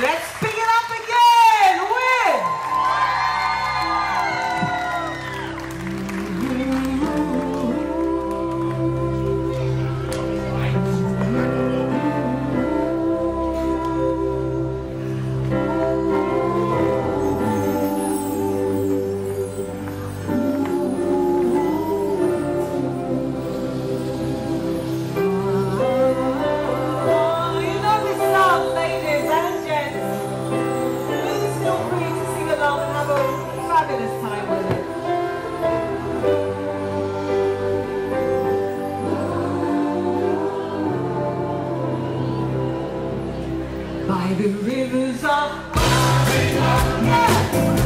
Let's pick it up again with by the rivers of Babylon.